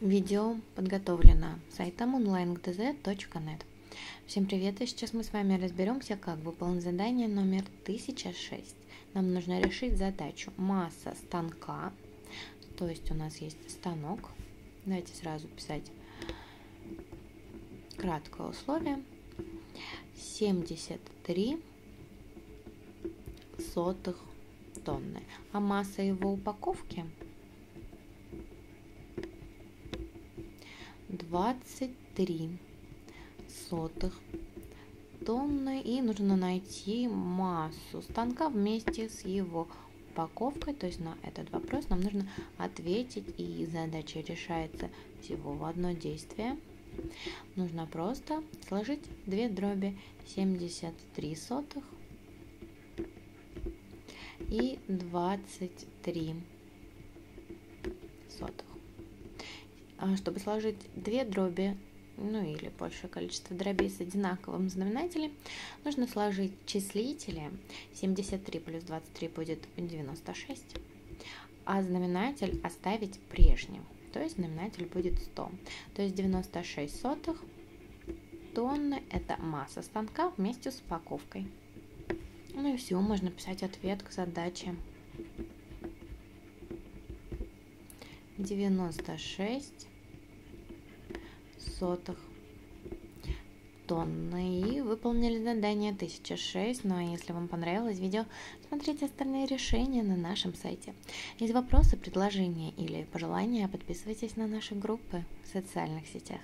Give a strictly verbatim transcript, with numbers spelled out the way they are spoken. Видео подготовлено сайтом онлайн г д з точка нет. Всем привет! И сейчас мы с вами разберемся, как выполнить задание номер тысяча шесть. Нам нужно решить задачу масса станка. То есть у нас есть станок. Давайте сразу писать краткое условие. семьдесят три сотых тонны. А масса его упаковки двадцать три сотых тонны, и нужно найти массу станка вместе с его упаковкой. То есть на этот вопрос нам нужно ответить, и задача решается всего в одно действие. Нужно просто сложить две дроби семьдесят три сотых и двадцать три сотых. Чтобы сложить две дроби, ну или большее количество дробей с одинаковым знаменателем, нужно сложить числители. семьдесят три плюс двадцать три будет девяносто шесть, а знаменатель оставить прежним, то есть знаменатель будет сто. То есть девяносто шесть сотых тонны – это масса станка вместе с упаковкой. Ну и все, можно писать ответ к задаче. девяносто шесть сотых тонны. И выполнили задание тысяча шесть. Ну а если вам понравилось видео, смотрите остальные решения на нашем сайте. Есть вопросы, предложения или пожелания, подписывайтесь на наши группы в социальных сетях.